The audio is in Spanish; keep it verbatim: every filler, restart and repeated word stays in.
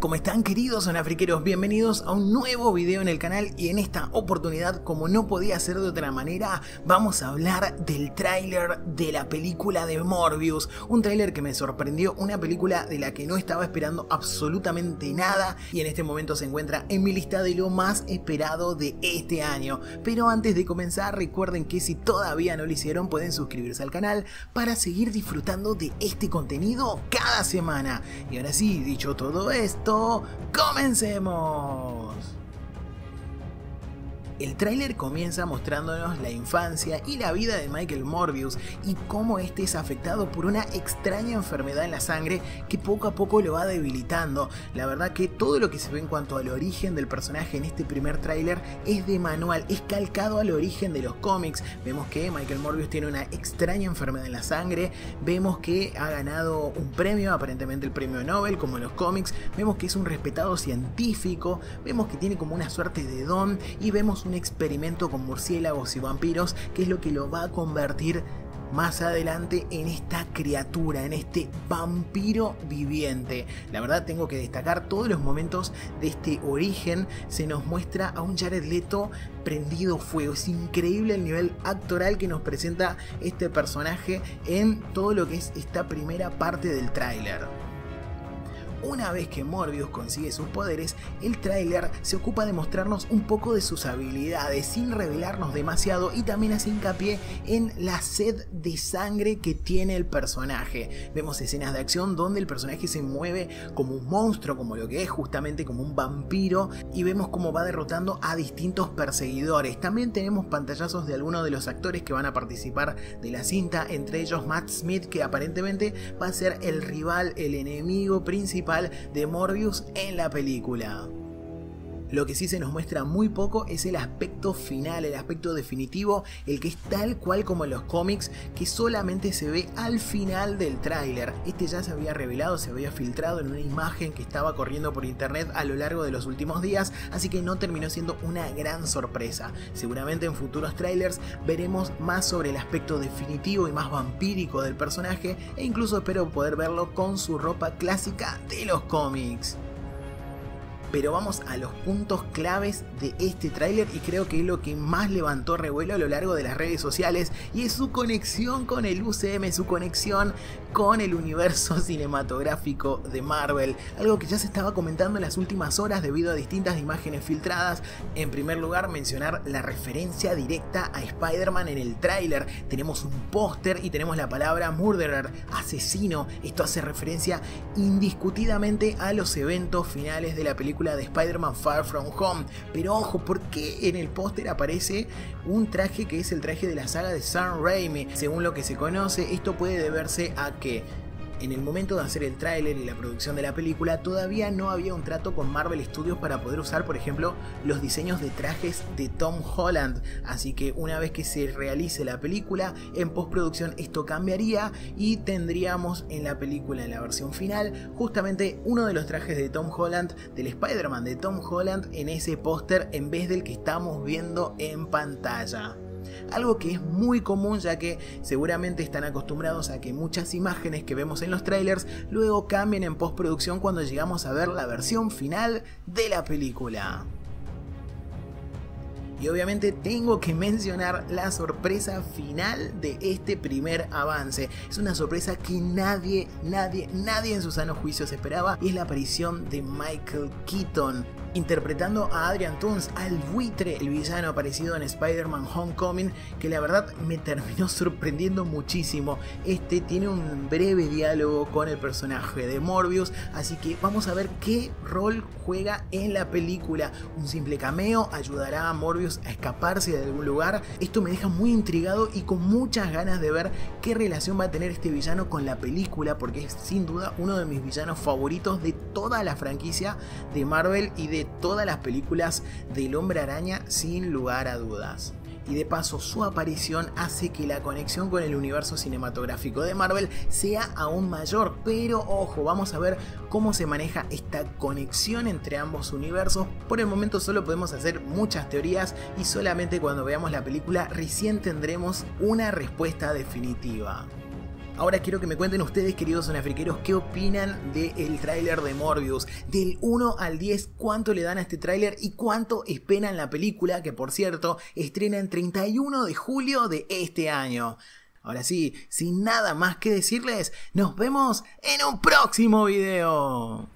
¿Cómo están, queridos sonafriqueros? Bienvenidos a un nuevo video en el canal, y en esta oportunidad, como no podía ser de otra manera, vamos a hablar del tráiler de la película de Morbius. Un tráiler que me sorprendió, una película de la que no estaba esperando absolutamente nada y en este momento se encuentra en mi lista de lo más esperado de este año. Pero antes de comenzar, recuerden que si todavía no lo hicieron pueden suscribirse al canal para seguir disfrutando de este contenido cada semana. Y ahora sí, dicho todo esto, ¡comencemos! El tráiler comienza mostrándonos la infancia y la vida de Michael Morbius y cómo este es afectado por una extraña enfermedad en la sangre que poco a poco lo va debilitando. La verdad que todo lo que se ve en cuanto al origen del personaje en este primer tráiler es de manual, es calcado al origen de los cómics. Vemos que Michael Morbius tiene una extraña enfermedad en la sangre, vemos que ha ganado un premio, aparentemente el premio Nobel, como en los cómics, vemos que es un respetado científico, vemos que tiene como una suerte de don y vemos un un experimento con murciélagos y vampiros, que es lo que lo va a convertir más adelante en esta criatura, en este vampiro viviente. La verdad, tengo que destacar todos los momentos de este origen. Se nos muestra a un Jared Leto prendido fuego. Es increíble el nivel actoral que nos presenta este personaje en todo lo que es esta primera parte del tráiler. Una vez que Morbius consigue sus poderes, el tráiler se ocupa de mostrarnos un poco de sus habilidades sin revelarnos demasiado, y también hace hincapié en la sed de sangre que tiene el personaje. Vemos escenas de acción donde el personaje se mueve como un monstruo, como lo que es justamente como un vampiro, y vemos cómo va derrotando a distintos perseguidores. También tenemos pantallazos de algunos de los actores que van a participar de la cinta, entre ellos Matt Smith, que aparentemente va a ser el rival, el enemigo principal de Morbius en la película. Lo que sí se nos muestra muy poco es el aspecto final, el aspecto definitivo, el que es tal cual como en los cómics, que solamente se ve al final del tráiler. Este ya se había revelado, se había filtrado en una imagen que estaba corriendo por internet a lo largo de los últimos días, así que no terminó siendo una gran sorpresa. Seguramente en futuros trailers veremos más sobre el aspecto definitivo y más vampírico del personaje, e incluso espero poder verlo con su ropa clásica de los cómics. Pero vamos a los puntos claves de este tráiler, y creo que es lo que más levantó revuelo a lo largo de las redes sociales, y es su conexión con el U C M, su conexión con el universo cinematográfico de Marvel. Algo que ya se estaba comentando en las últimas horas debido a distintas imágenes filtradas. En primer lugar, mencionar la referencia directa a Spider-Man en el tráiler. Tenemos un póster y tenemos la palabra murderer, asesino. Esto hace referencia indiscutidamente a los eventos finales de la película de Spider-Man Far From Home. Pero ojo, porque en el póster aparece un traje que es el traje de la saga de Sam Raimi. Según lo que se conoce, esto puede deberse a que en el momento de hacer el tráiler y la producción de la película todavía no había un trato con Marvel Studios para poder usar, por ejemplo, los diseños de trajes de Tom Holland. Así que una vez que se realice la película, en postproducción esto cambiaría y tendríamos en la película, en la versión final, justamente uno de los trajes de Tom Holland, del Spider-Man de Tom Holland, en ese póster en vez del que estamos viendo en pantalla. Algo que es muy común, ya que seguramente están acostumbrados a que muchas imágenes que vemos en los trailers luego cambien en postproducción cuando llegamos a ver la versión final de la película. Y obviamente tengo que mencionar la sorpresa final de este primer avance. Es una sorpresa que nadie, nadie, nadie en su sano juicio se esperaba, y es la aparición de Michael Keaton, interpretando a Adrian Toomes, al buitre, el villano aparecido en Spider-Man Homecoming, que la verdad me terminó sorprendiendo muchísimo. Este tiene un breve diálogo con el personaje de Morbius, así que vamos a ver qué rol juega en la película. Un simple cameo ayudará a Morbius a escaparse de algún lugar. Esto me deja muy intrigado y con muchas ganas de ver qué relación va a tener este villano con la película, porque es sin duda uno de mis villanos favoritos de toda la franquicia de Marvel y de De todas las películas del Hombre Araña, sin lugar a dudas. Y de paso, su aparición hace que la conexión con el universo cinematográfico de Marvel sea aún mayor. Pero ojo, vamos a ver cómo se maneja esta conexión entre ambos universos. Por el momento solo podemos hacer muchas teorías, y solamente cuando veamos la película recién tendremos una respuesta definitiva. Ahora quiero que me cuenten ustedes, queridos sonafriqueros, qué opinan del tráiler de Morbius. Del uno al diez, ¿cuánto le dan a este tráiler y cuánto esperan la película? Que por cierto, estrena el treinta y uno de julio de este año. Ahora sí, sin nada más que decirles, nos vemos en un próximo video.